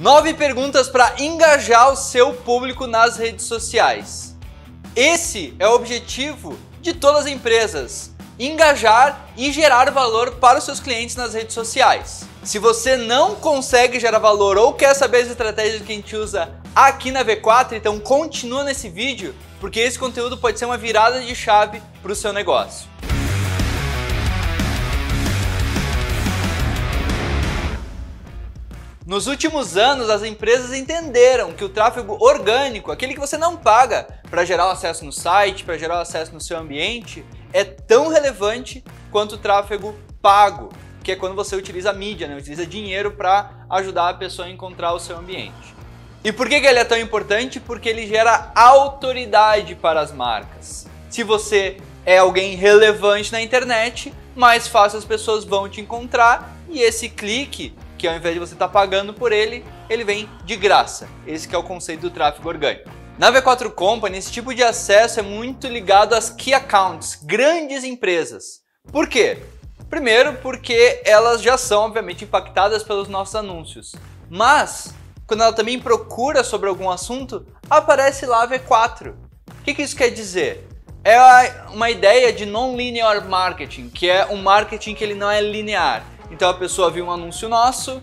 9 perguntas para engajar o seu público nas redes sociais. Esse é o objetivo de todas as empresas, engajar e gerar valor para os seus clientes nas redes sociais. Se você não consegue gerar valor ou quer saber as estratégias que a gente usa aqui na V4, então continua nesse vídeo, porque esse conteúdo pode ser uma virada de chave para o seu negócio. Nos últimos anos, as empresas entenderam que o tráfego orgânico, aquele que você não paga para gerar o acesso no site, para gerar o acesso no seu ambiente, é tão relevante quanto o tráfego pago, que é quando você utiliza mídia, né? Utiliza dinheiro para ajudar a pessoa a encontrar o seu ambiente. E por que ele é tão importante? Porque ele gera autoridade para as marcas. Se você é alguém relevante na internet, mais fácil as pessoas vão te encontrar e esse clique, que ao invés de você estar pagando por ele, ele vem de graça. Esse que é o conceito do tráfego orgânico. Na V4 Company, esse tipo de acesso é muito ligado às key accounts, grandes empresas. Por quê? Primeiro, porque elas já são, obviamente, impactadas pelos nossos anúncios. Mas, quando ela também procura sobre algum assunto, aparece lá a V4. O que isso quer dizer? É uma ideia de non-linear marketing, que é um marketing que ele não é linear. Então a pessoa viu um anúncio nosso,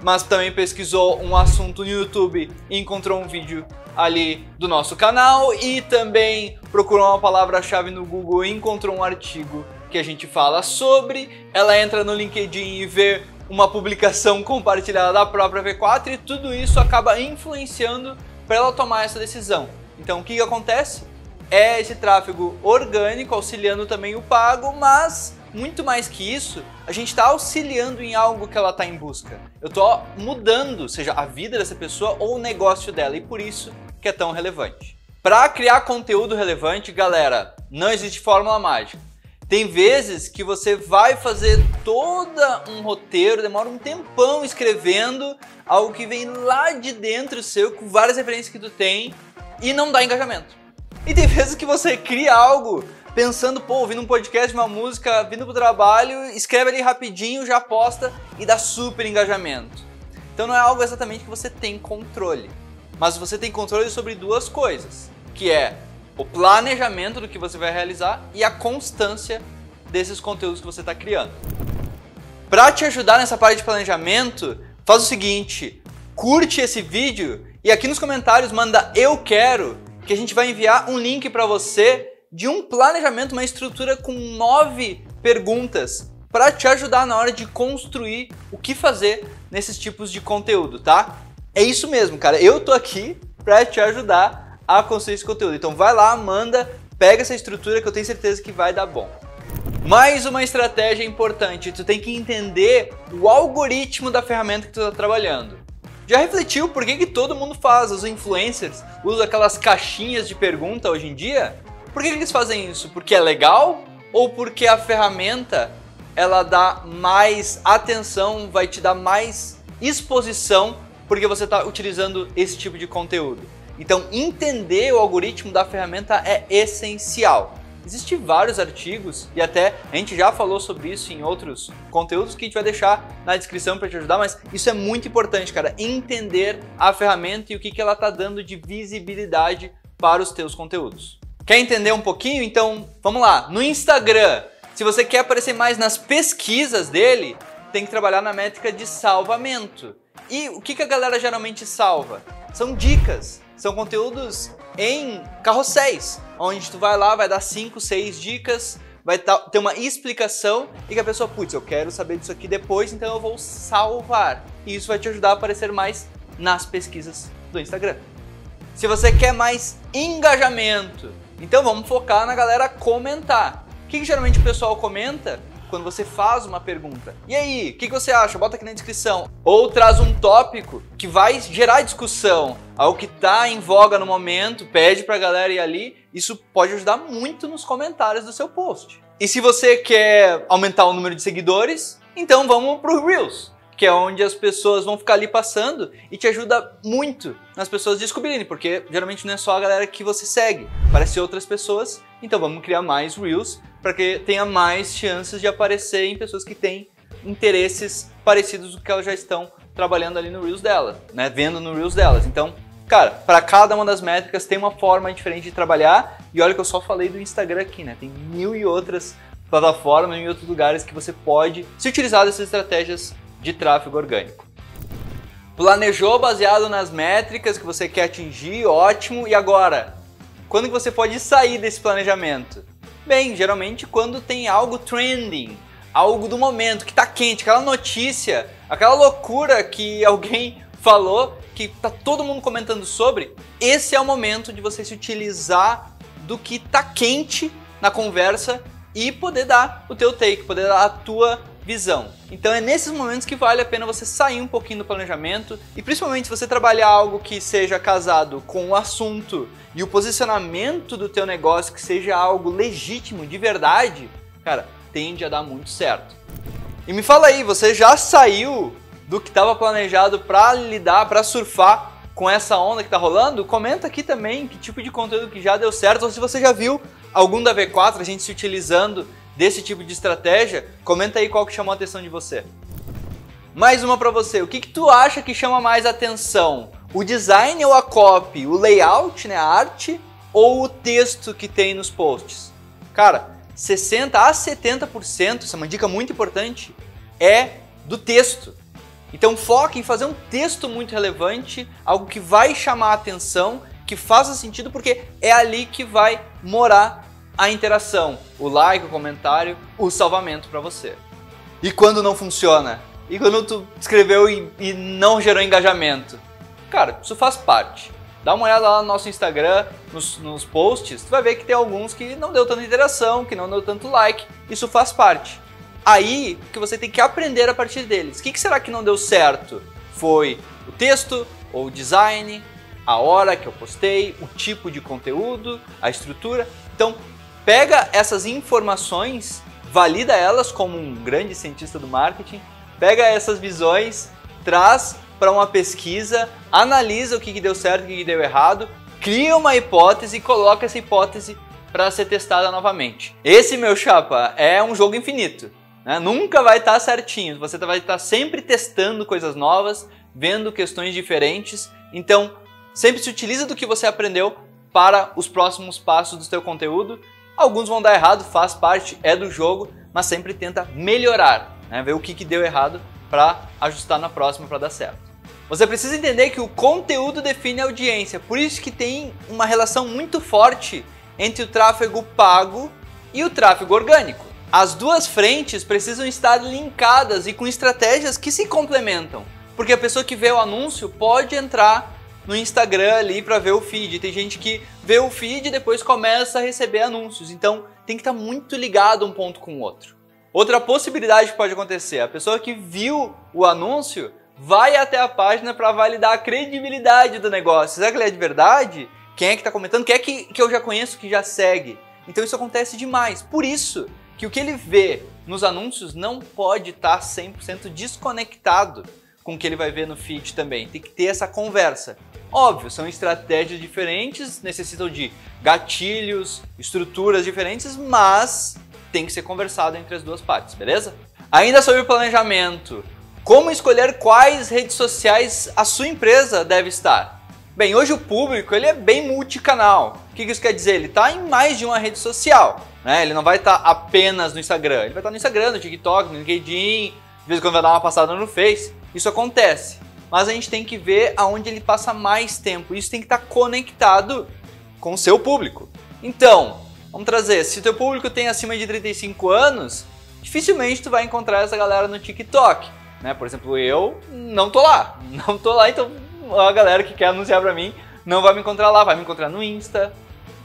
mas também pesquisou um assunto no YouTube e encontrou um vídeo ali do nosso canal e também procurou uma palavra-chave no Google e encontrou um artigo que a gente fala sobre. Ela entra no LinkedIn e vê uma publicação compartilhada da própria V4 e tudo isso acaba influenciando para ela tomar essa decisão. Então o que acontece? É esse tráfego orgânico auxiliando também o pago, mas muito mais que isso, a gente está auxiliando em algo que ela está em busca. Eu estou mudando, seja a vida dessa pessoa ou o negócio dela, e por isso que é tão relevante. Para criar conteúdo relevante, galera, não existe fórmula mágica. Tem vezes que você vai fazer todo um roteiro, demora um tempão escrevendo algo que vem lá de dentro seu, com várias referências que tu tem, e não dá engajamento. E tem vezes que você cria algo pensando, pô, ouvindo um podcast, uma música, vindo pro trabalho, escreve ali rapidinho, já posta e dá super engajamento. Então não é algo exatamente que você tem controle, mas você tem controle sobre duas coisas, que é o planejamento do que você vai realizar e a constância desses conteúdos que você está criando. Para te ajudar nessa parte de planejamento, faz o seguinte, curte esse vídeo e aqui nos comentários manda eu quero, que a gente vai enviar um link para você de um planejamento, uma estrutura com 9 perguntas para te ajudar na hora de construir o que fazer nesses tipos de conteúdo, tá? É isso mesmo, cara. Eu tô aqui para te ajudar a construir esse conteúdo. Então vai lá, manda, pega essa estrutura que eu tenho certeza que vai dar bom. Mais uma estratégia importante. Tu tem que entender o algoritmo da ferramenta que tu tá trabalhando. Já refletiu por que todo mundo faz? Os influencers usam aquelas caixinhas de pergunta hoje em dia? Por que eles fazem isso? Porque é legal ou porque a ferramenta ela dá mais atenção, vai te dar mais exposição porque você está utilizando esse tipo de conteúdo? Então entender o algoritmo da ferramenta é essencial. Existem vários artigos e até a gente já falou sobre isso em outros conteúdos que a gente vai deixar na descrição para te ajudar, mas isso é muito importante, cara, entender a ferramenta e o que ela está dando de visibilidade para os teus conteúdos. Quer entender um pouquinho? Então vamos lá, no Instagram, se você quer aparecer mais nas pesquisas dele, tem que trabalhar na métrica de salvamento. E o que a galera geralmente salva? São dicas, são conteúdos em carrosséis, onde tu vai lá, vai dar 5, 6 dicas, vai ter uma explicação e que a pessoa, putz, eu quero saber disso aqui depois, então eu vou salvar. E isso vai te ajudar a aparecer mais nas pesquisas do Instagram. Se você quer mais engajamento, então vamos focar na galera comentar. O que geralmente o pessoal comenta quando você faz uma pergunta? E aí, o que você acha? Bota aqui na descrição. Ou traz um tópico que vai gerar discussão, algo que está em voga no momento, pede para a galera ir ali. Isso pode ajudar muito nos comentários do seu post. E se você quer aumentar o número de seguidores, então vamos para o Reels, que é onde as pessoas vão ficar ali passando e te ajuda muito nas pessoas descobrirem, porque geralmente não é só a galera que você segue, aparece outras pessoas, então vamos criar mais Reels para que tenha mais chances de aparecer em pessoas que têm interesses parecidos do que elas já estão trabalhando ali no Reels dela, né? Vendo no Reels delas. Então, cara, para cada uma das métricas tem uma forma diferente de trabalhar. E olha que eu só falei do Instagram aqui, né? Tem mil e outras plataformas, mil e outros lugares que você pode se utilizar dessas estratégias de tráfego orgânico. Planejou baseado nas métricas que você quer atingir, ótimo. E agora, quando que você pode sair desse planejamento? Bem, geralmente quando tem algo trending, algo do momento, que tá quente, aquela notícia, aquela loucura que alguém falou, que tá todo mundo comentando sobre, esse é o momento de você se utilizar do que tá quente na conversa e poder dar o teu take, poder dar a tua visão. Então é nesses momentos que vale a pena você sair um pouquinho do planejamento e principalmente se você trabalhar algo que seja casado com o assunto e o posicionamento do teu negócio que seja algo legítimo, de verdade, cara, tende a dar muito certo. E me fala aí, você já saiu do que estava planejado para lidar, para surfar com essa onda que está rolando? Comenta aqui também que tipo de conteúdo que já deu certo ou se você já viu algum da V4, a gente se utilizando desse tipo de estratégia. Comenta aí qual que chamou a atenção de você. Mais uma para você. O que tu acha que chama mais atenção? O design ou a copy? O layout, né, a arte ou o texto que tem nos posts? Cara, 60 a 70%, isso é uma dica muito importante, é do texto. Então foque em fazer um texto muito relevante, algo que vai chamar a atenção, que faça sentido, porque é ali que vai morar a interação, o like, o comentário, o salvamento para você. E quando não funciona? E quando tu escreveu e não gerou engajamento? Cara, isso faz parte. Dá uma olhada lá no nosso Instagram, nos posts, tu vai ver que tem alguns que não deu tanta interação, que não deu tanto like, isso faz parte. Aí que você tem que aprender a partir deles. O que será que não deu certo? Foi o texto, ou o design, a hora que eu postei, o tipo de conteúdo, a estrutura. Então pega essas informações, valida elas como um grande cientista do marketing, pega essas visões, traz para uma pesquisa, analisa o que deu certo, o que deu errado, cria uma hipótese e coloca essa hipótese para ser testada novamente. Esse, meu chapa, é um jogo infinito, né? Nunca vai estar certinho, você vai estar sempre testando coisas novas, vendo questões diferentes, então sempre se utiliza do que você aprendeu para os próximos passos do seu conteúdo. Alguns vão dar errado, faz parte, é do jogo, mas sempre tenta melhorar, né? Ver o que deu errado para ajustar na próxima para dar certo. Você precisa entender que o conteúdo define a audiência, por isso que tem uma relação muito forte entre o tráfego pago e o tráfego orgânico. As duas frentes precisam estar linkadas e com estratégias que se complementam, porque a pessoa que vê o anúncio pode entrar no Instagram ali para ver o feed. Tem gente que vê o feed e depois começa a receber anúncios, então tem que estar muito ligado um ponto com o outro. Outra possibilidade que pode acontecer, a pessoa que viu o anúncio vai até a página para validar a credibilidade do negócio. Será que ele é de verdade? Quem é que está comentando? Quem é que eu já conheço que já segue? Então isso acontece demais. Por isso que o que ele vê nos anúncios não pode estar 100% desconectado com o que ele vai ver no feed também. Tem que ter essa conversa. Óbvio, são estratégias diferentes, necessitam de gatilhos, estruturas diferentes, mas tem que ser conversado entre as duas partes, beleza? Ainda sobre planejamento, como escolher quais redes sociais a sua empresa deve estar? Bem, hoje o público ele é bem multicanal. O que isso quer dizer? Ele está em mais de uma rede social, né? Ele não vai estar apenas no Instagram, ele vai estar no Instagram, no TikTok, no LinkedIn, de vez em quando vai dar uma passada no Face. Isso acontece, mas a gente tem que ver aonde ele passa mais tempo. Isso tem que estar conectado com o seu público. Então, vamos trazer, se o teu público tem acima de 35 anos, dificilmente tu vai encontrar essa galera no TikTok, né? Por exemplo, eu não tô lá, então a galera que quer anunciar pra mim não vai me encontrar lá, vai me encontrar no Insta,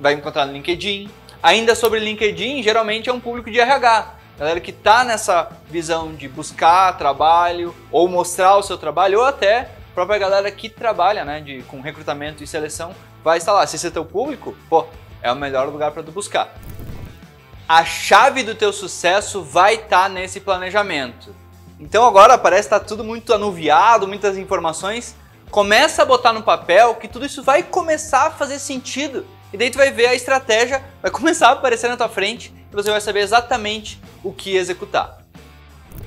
vai me encontrar no LinkedIn. Ainda sobre LinkedIn, geralmente é um público de RH. Galera que está nessa visão de buscar trabalho ou mostrar o seu trabalho, ou até a própria galera que trabalha, né, com recrutamento e seleção vai estar lá. Se esse é teu público, pô, é o melhor lugar para tu buscar. A chave do teu sucesso vai estar nesse planejamento. Então agora parece que está tudo muito anuviado, muitas informações. Começa a botar no papel que tudo isso vai começar a fazer sentido. E daí tu vai ver a estratégia, vai começar a aparecer na tua frente e você vai saber exatamente o que executar.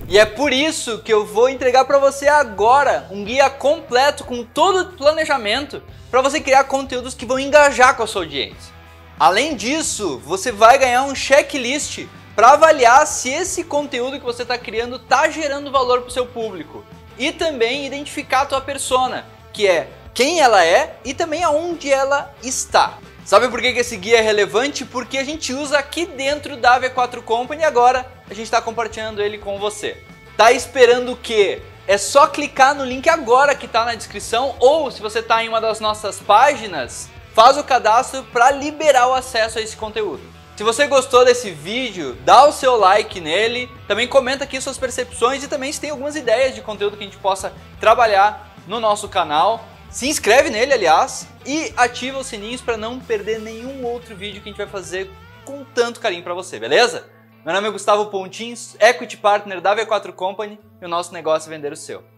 E é por isso que eu vou entregar para você agora um guia completo com todo o planejamento para você criar conteúdos que vão engajar com a sua audiência. Além disso, você vai ganhar um checklist para avaliar se esse conteúdo que você está criando está gerando valor para o seu público e também identificar a tua persona, que é quem ela é e também aonde ela está. Sabe por que esse guia é relevante? Porque a gente usa aqui dentro da V4 Company e agora a gente está compartilhando ele com você. Tá esperando o quê? É só clicar no link agora que está na descrição ou se você está em uma das nossas páginas, faz o cadastro para liberar o acesso a esse conteúdo. Se você gostou desse vídeo, dá o seu like nele, também comenta aqui suas percepções e também se tem algumas ideias de conteúdo que a gente possa trabalhar no nosso canal. Se inscreve nele, aliás, e ativa os sininhos para não perder nenhum outro vídeo que a gente vai fazer com tanto carinho para você, beleza? Meu nome é Gustavo Pontin, Equity Partner da V4 Company e o nosso negócio é vender o seu.